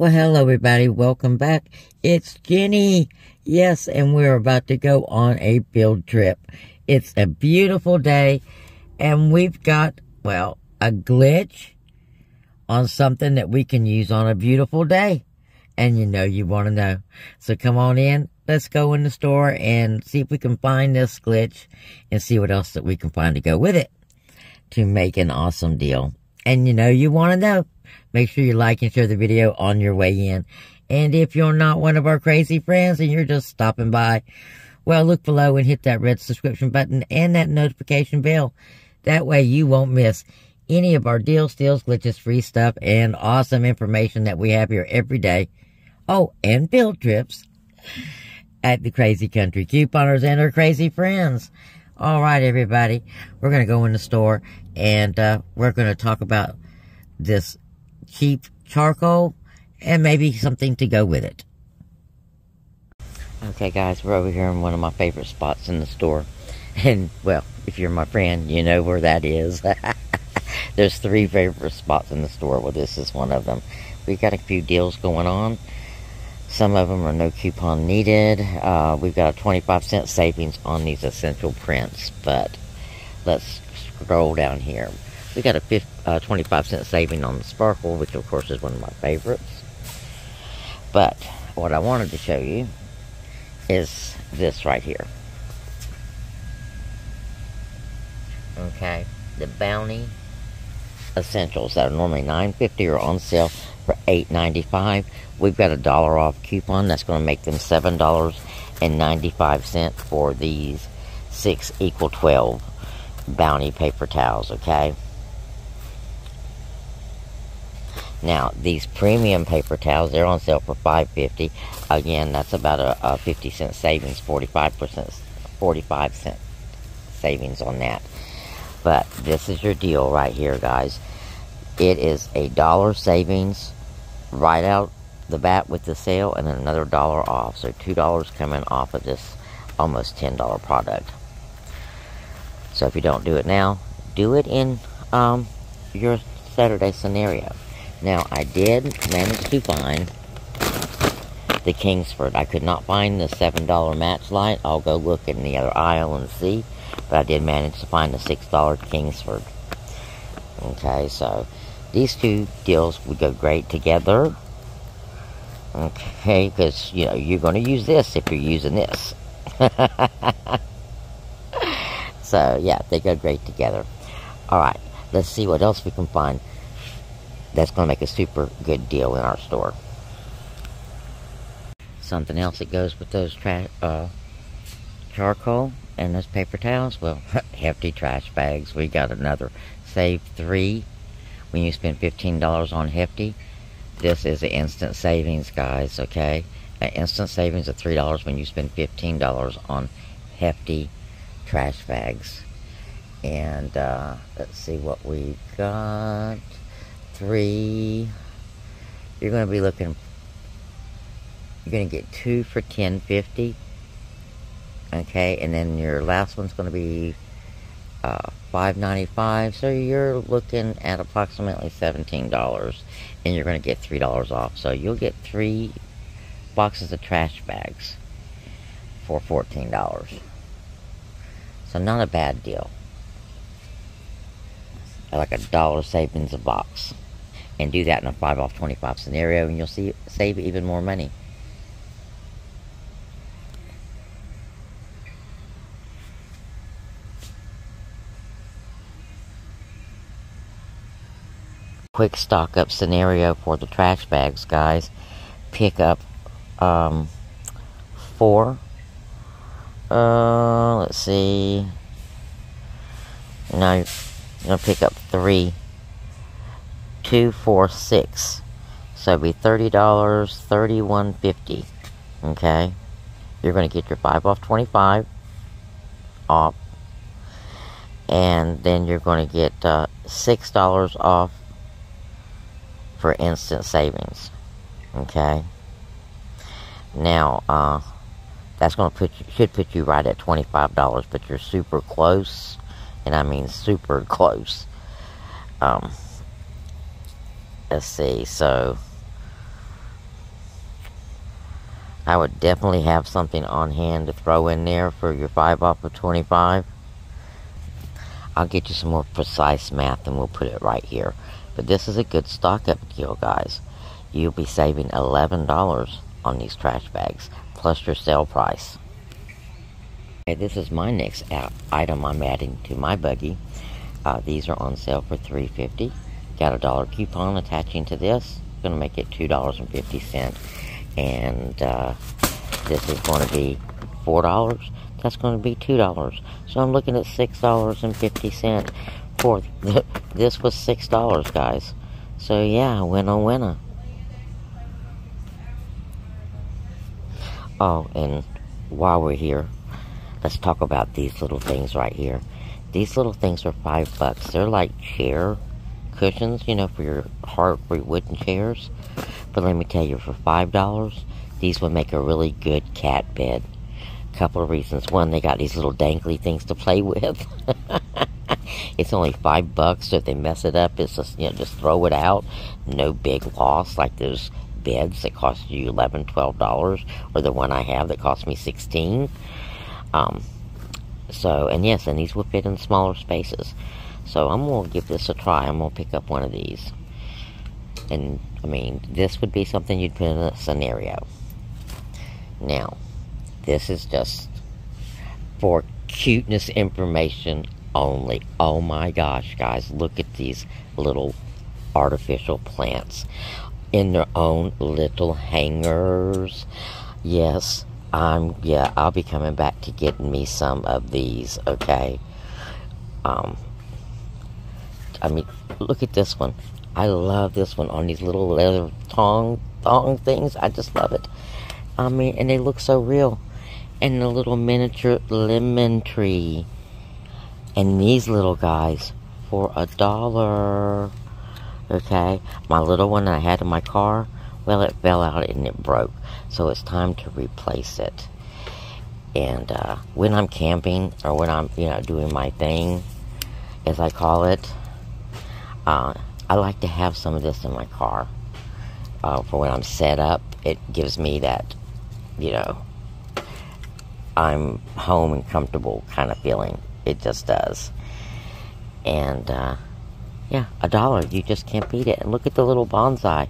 Well, hello everybody. Welcome back. It's Jenny. Yes, and we're about to go on a build trip. It's a beautiful day, and we've got, well, a glitch on something that we can use on a beautiful day. And you know you want to know. So come on in. Let's go in the store and see if we can find this glitch and see what else that we can find to go with it to make an awesome deal. And you know you want to know. Make sure you like and share the video on your way in. And if you're not one of our crazy friends and you're just stopping by, well, look below and hit that red subscription button and that notification bell. That way you won't miss any of our deals, steals, glitches, free stuff, and awesome information that we have here every day. Oh, and build trips at the Crazy Country Couponers and our crazy friends. All right, everybody. We're going to go in the store and we're going to talk about this cheap charcoal and maybe something to go with it. Okay guys, we're over here in one of my favorite spots in the store, and well, if you're my friend you know where that is. There's three favorite spots in the store. Well, this is one of them. We've got a few deals going on. Some of them are no coupon needed. We've got a 25-cent savings on these essential prints, but let's scroll down here. We got a 25-cent saving on the Sparkle, which of course is one of my favorites. But what I wanted to show you is this right here. Okay, the Bounty Essentials that are normally $9.50 are on sale for $8.95. We've got a dollar off coupon that's going to make them $7.95 for these 6 equal 12 Bounty paper towels. Okay. Now, these premium paper towels, they're on sale for $5.50. Again, that's about a 50-cent savings, 45-cent savings on that. But this is your deal right here, guys. It is a dollar savings right out the bat with the sale and then another dollar off. So $2 coming off of this almost $10 product. So if you don't do it now, do it in your Saturday scenario. Now, I did manage to find the Kingsford. I could not find the $7 match light. I'll go look in the other aisle and see. But I did manage to find the $6 Kingsford. Okay, so these two deals would go great together. Okay, because, you know, you're going to use this if you're using this. So, yeah, they go great together. Alright, let's see what else we can find. That's going to make a super good deal in our store. Something else that goes with those charcoal and those paper towels. Well, Hefty trash bags. We got another. Save 3 when you spend $15 on Hefty. This is an instant savings, guys, okay? An instant savings of $3 when you spend $15 on Hefty trash bags. And let's see what we've got. 3, you're going to be looking, you're going to get 2 for $10.50, okay, and then your last one's going to be $5.95, so you're looking at approximately $17, and you're going to get $3 off, so you'll get 3 boxes of trash bags for $14, so not a bad deal, like a dollar savings a box. And do that in a 5 off 25 scenario, and you'll see save even more money. Quick stock up scenario for the trash bags, guys. Pick up 4. Let's see. No, you're going to pick up 3. 2, 4, 6. So it'd be $30, $31.50. Okay? You're going to get your 5 off 25 off. And then you're going to get $6 off for instant savings. Okay? Now, that's going to should put you right at $25, but you're super close. And I mean super close. Let's see. So I would definitely have something on hand to throw in there for your 5 off of 25. I'll get you some more precise math and we'll put it right here. But this is a good stock up deal, guys. You'll be saving $11 on these trash bags, plus your sale price. Okay, this is my next item I'm adding to my buggy. These are on sale for $3.50. Got a dollar coupon attaching to this. Going to make it $2.50. And this is going to be $4. That's going to be $2. So I'm looking at $6.50 for this was $6, guys. So yeah, winner. Oh, and while we're here, let's talk about these little things right here. These little things are $5. They're like chair cushions, you know, for your hard wooden chairs. But let me tell you, for $5, these would make a really good cat bed. Couple of reasons. One, they got these little dangly things to play with. It's only $5, so if they mess it up, it's just, you know, just throw it out. No big loss like those beds that cost you $11, $12, or the one I have that cost me $16. So, and yes, and these will fit in smaller spaces. So I'm gonna give this a try. I'm gonna pick up one of these. And I mean, this would be something you'd put in a scenario. Now, this is just for cuteness information only. Oh my gosh, guys, look at these little artificial plants in their own little hangers. Yes, I'll be coming back to getting me some of these, okay? I mean, look at this one. I love this one on these little leather thong things. I just love it. I mean, and they look so real. And the little miniature lemon tree. And these little guys for $1. Okay, my little one I had in my car, well, it fell out and it broke. So it's time to replace it. And when I'm camping or when I'm, you know, doing my thing, as I call it, I like to have some of this in my car. For when I'm set up, it gives me that, you know, I'm home and comfortable kind of feeling. It just does. And yeah, $1, you just can't beat it. And look at the little bonsai.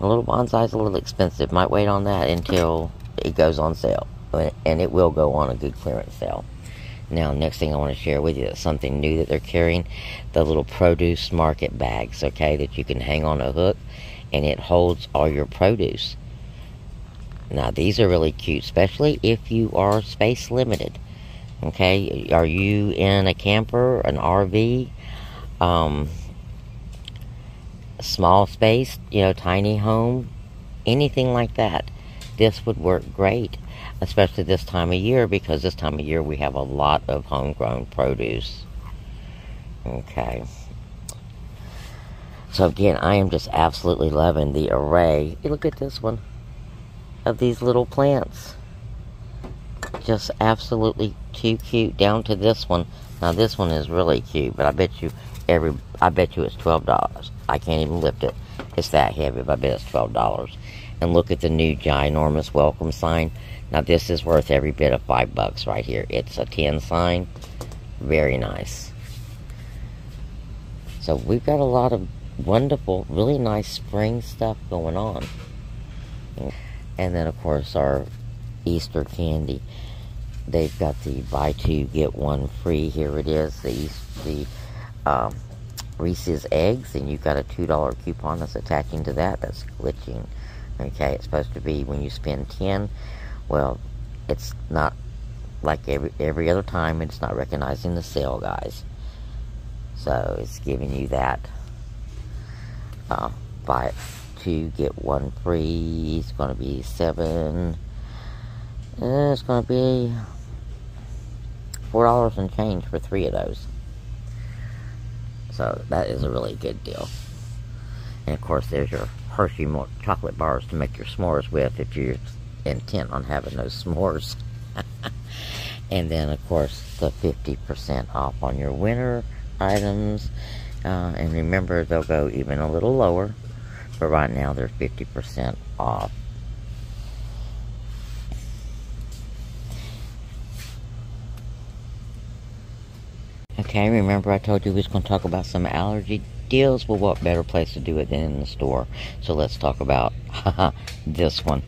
The little bonsai's a little expensive. Might wait on that until it goes on sale, and it will go on a good clearance sale. Now, next thing I want to share with you is something new that they're carrying, the little produce market bags, okay, that you can hang on a hook, and it holds all your produce. Now, these are really cute, especially if you are space limited, okay? Are you in a camper, an RV, small space, you know, tiny home, anything like that? This would work great, especially this time of year, because this time of year we have a lot of homegrown produce. Okay. So again, I am just absolutely loving the array. Hey, look at this one of these little plants. Just absolutely too cute, down to this one. Now this one is really cute, but I bet you it's $12. I can't even lift it. It's that heavy, but I bet it's $12. And look at the new ginormous welcome sign. Now this is worth every bit of $5 right here. It's a 10 sign. Very nice. So we've got a lot of wonderful, really nice spring stuff going on. And then of course our Easter candy. They've got the buy 2 get 1 free. Here it is. The Reese's eggs, and you've got a $2 coupon that's attaching to that. That's glitching. Okay, it's supposed to be when you spend 10. Well, it's not like every other time. It's not recognizing the sale, guys. So it's giving you that buy 2 get 1 free. It's going to be 7. It's going to be $4 and change for 3 of those. So that is a really good deal. And of course, there's your Hershey milk chocolate bars to make your s'mores with if you're intent on having those s'mores. And then of course the 50% off on your winter items, and remember they'll go even a little lower, but right now they're 50% off. Okay, remember I told you we was going to talk about some allergy deals. Well, what better place to do it than in the store? So let's talk about this one.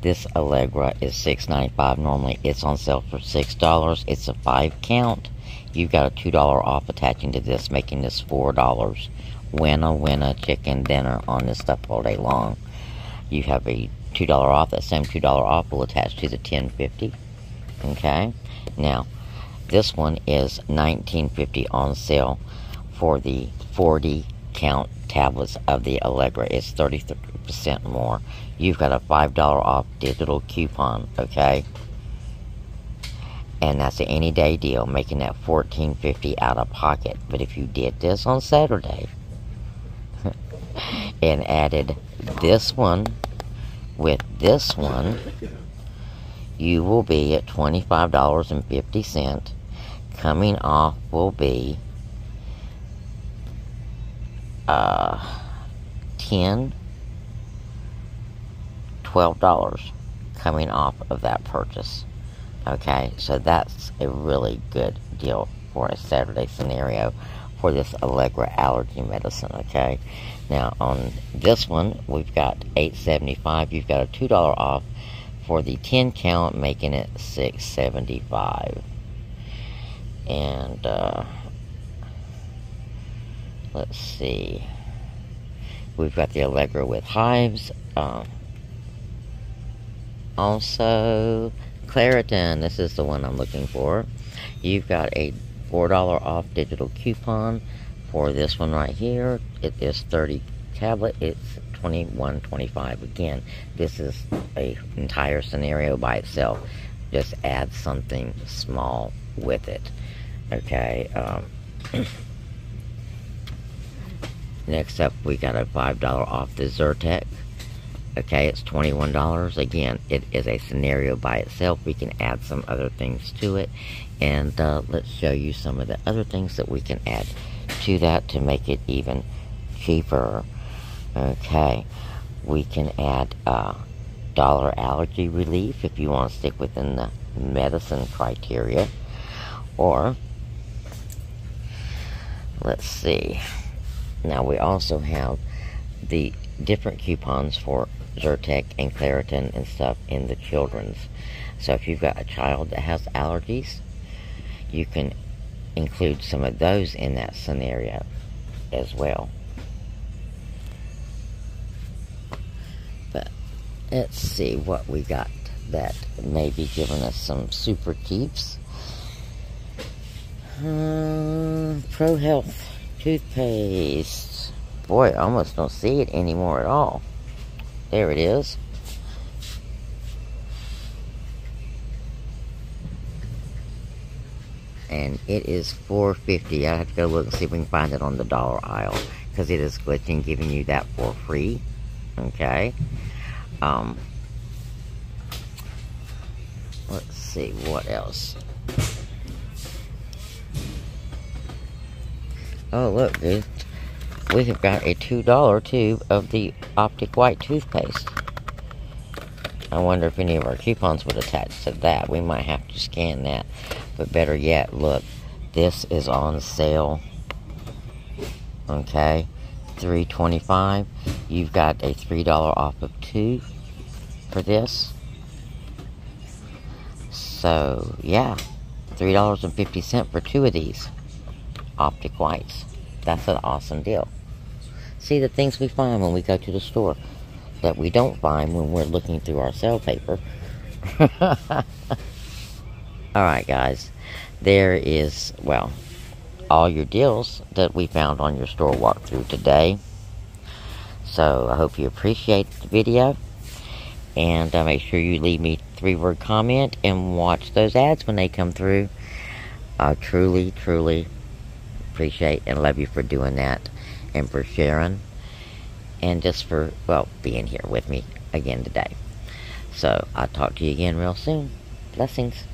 This Allegra is $6.95 normally. It's on sale for $6. It's a 5 count. You've got a $2 off attaching to this, making this $4. Winna chicken dinner on this stuff all day long. You have a $2 off. That same $2 off will attach to the $10.50. Okay, now this one is $19.50 on sale for the 40 count tablets of the Allegra. It's 33% more. You've got a $5 off digital coupon, okay? And that's an any day deal, making that $14.50 out of pocket. But if you did this on Saturday and added this one with this one, you will be at $25.50. Coming off will be 10, $12 coming off of that purchase. Okay, so that's a really good deal for a Saturday scenario for this Allegra allergy medicine. Okay, now on this one we've got $8.75. You've got a $2 off for the 10 count, making it $6.75. And let's see, we've got the Allegra with hives, also Claritin. This is the one I'm looking for. You've got a $4 off digital coupon for this one right here. It is 30 tablet. It's $21.25. Again, this is a entire scenario by itself. Just add something small with it. Okay. Next up, we got a $5 off the Zyrtec. Okay, it's $21. Again, it is a scenario by itself. We can add some other things to it. And let's show you some of the other things that we can add to that to make it even cheaper. Okay, we can add dollar allergy relief if you want to stick within the medicine criteria. Or, let's see. Now, we also have the different coupons for Zyrtec and Claritin and stuff in the children's. So if you've got a child that has allergies, you can include some of those in that scenario as well. But let's see what we got that may be giving us some super keeps. Pro Health toothpaste. Boy, I almost don't see it anymore at all. There it is. And it is $4.50. I have to go look and see if we can find it on the dollar aisle, because it is glitching, giving you that for free. Okay. Let's see what else. Oh, look, dude. We have got a $2 tube of the Optic White toothpaste. I wonder if any of our coupons would attach to that. We might have to scan that. But better yet, look, this is on sale. Okay, $3.25. You've got a $3 off of 2 for this. So, yeah, $3.50 for 2 of these Optic Whites. That's an awesome deal. See the things we find when we go to the store that we don't find when we're looking through our sale paper. Alright guys, there is, well, all your deals that we found on your store walkthrough today. So I hope you appreciate the video. And make sure you leave me 3-word comment and watch those ads when they come through. I truly appreciate and love you for doing that, and for sharing, and just for, well, being here with me again today. So I'll talk to you again real soon. Blessings.